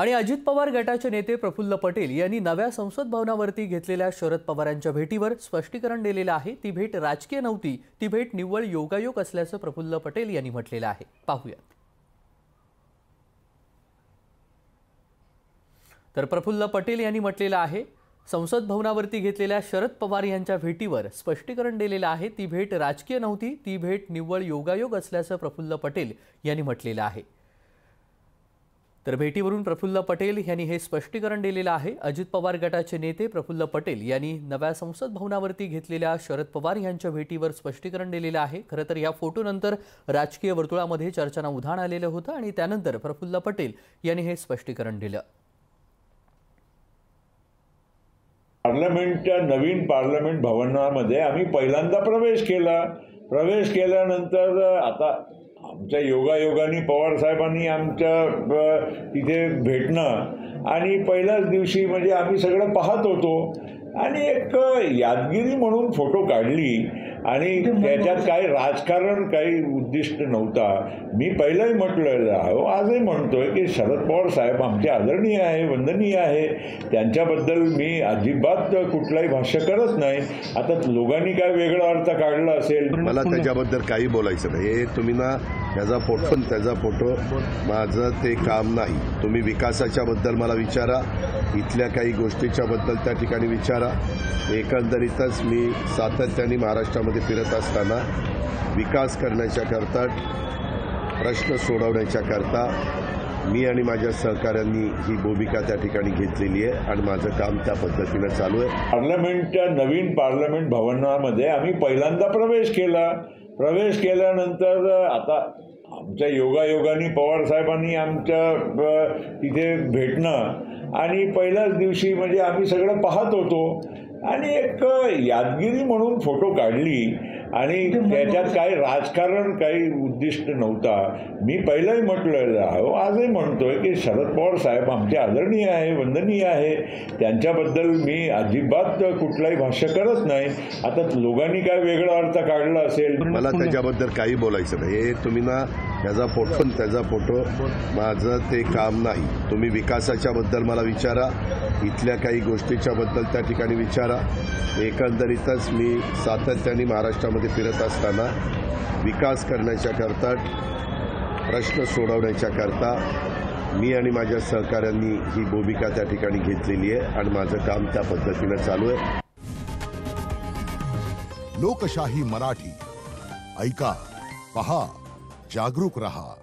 आणि अजित पवार गटाचे नेते प्रफुल्ल पटेल यांनी नव्या संसद भवनावरती घेतलेल्या शरद पवारांच्या भेटीवर स्पष्टीकरण दिलेले आहे। ती भेट राजकीय नव्हती, ती भेट निव्वळ योगायोग असल्याचं प्रफुल्ल पटेल यांनी म्हटलेलं आहे। पाहूयात। तर प्रफुल्ल पटेल यांनी म्हटलेलं आहे, संसद भवनावरती घेतलेल्या शरद पवार यांच्या भेटीवर स्पष्टीकरण दिलेलं आहे। ती भेट राजकीय नव्हती, ती भेट निव्वळ योगायोग असल्याचं प्रफुल्ल पटेल यांनी म्हटलेलं आहे। तर भेटीवरून प्रफुल्ल पटेल यांनी हे स्पष्टीकरण दिलेलं आहे। अजित पवार गटाचे नेते प्रफुल्ल पटेल यांनी नव्या संसद भवनावरती घेतलेल्या शरद पवार यांच्या भेटीवर स्पष्टीकरण दिलेलं आहे। खरं तर या फोटोनंतर राजकीय वर्तुळामध्ये चर्चांना उधाण आलेलं होतं आणि त्यानंतर प्रफुल्ल पटेल यांनी हे स्पष्टीकरण दिलं। पार्लमेंटच्या नवीन पार्लमेंट भवनामध्ये आम्ही पहिल्यांदा प्रवेश केल्यानंतर आता आमच्या योगायोगाने पवार साहेबांनी आमच्या तिथे भेटणं आणि पहिल्याच दिवशी म्हणजे आम्ही सगळं पाहत होतो आणि एक यादगिरी म्हणून फोटो काढली आणि त्याच्यात काही राजकारण काही उद्दिष्ट नव्हता। मी पहिलंही म्हटलेलं आहे, आजही म्हणतोय की शरद पवार साहेब आमचे आदरणीय आहे, वंदनीय आहे, त्यांच्याबद्दल मी अजिबात कुठलाही भाष्य करत नाही। आता लोकांनी काय वेगळा अर्थ काढला असेल, मला त्याच्याबद्दल काही बोलायचं नाही। हे तुम्ही ना त्याचा फोटो माझं ते काम नाही। तुम्ही विकासाच्या बद्दल मला विचारा, इथल्या काही गोष्टीच्या बद्दल त्या ठिकाणी विचारा। एकंदरीतच मी सातत्याने महाराष्ट्रामध्ये फिरत असताना विकास करण्याच्याकरता, प्रश्न सोडवण्याच्याकरता मी आणि माझ्या सहकाऱ्यांनी ही भूमिका त्या ठिकाणी घेतलेली आहे आणि माझं काम त्या पद्धतीनं चालू आहे। पार्लमेंटच्या नवीन पार्लमेंट भवनामध्ये आम्ही पहिल्यांदा प्रवेश केल्यानंतर आता आमच्या योगायोगाने पवार साहेबांनी आमच्या तिथे भेटणं आणि पहिल्याच दिवशी म्हणजे आम्ही सगळं पाहत होतो आणि एक यादगिरी म्हणून फोटो काढली आणि त्याच्यात काही राजकारण काही उद्दिष्ट नव्हता। मी पहिलंही म्हटलेलं आहे, आजही म्हणतोय की शरद पवार साहेब आमचे आदरणीय आहे, वंदनीय आहे, त्यांच्याबद्दल मी अजिबात कुठलाही भाष्य करत नाही। आता लोकांनी काय वेगळा अर्थ काढला असेल, मला त्याच्याबद्दल काही बोलायचं नाही। हे तुम्ही ना त्याचा फोटो माझं ते काम नाही। तुम्ही विकासाच्या बद्दल मला विचारा, इथल्या काही गोष्टीच्या बद्दल त्या ठिकाणी विचारा। एकंदरीतच मी सातत्याने महाराष्ट्रामध्ये फिरत असताना विकास करण्याच्याकरता, प्रश्न सोडवण्याच्याकरता मी आणि माझ्या सहकाऱ्यांनी ही भूमिका त्या ठिकाणी घेतलेली आहे आणि माझं काम त्या पद्धतीनं चालू आहे। लोकशाही मराठी ऐका, पहा, जागरूक रहा।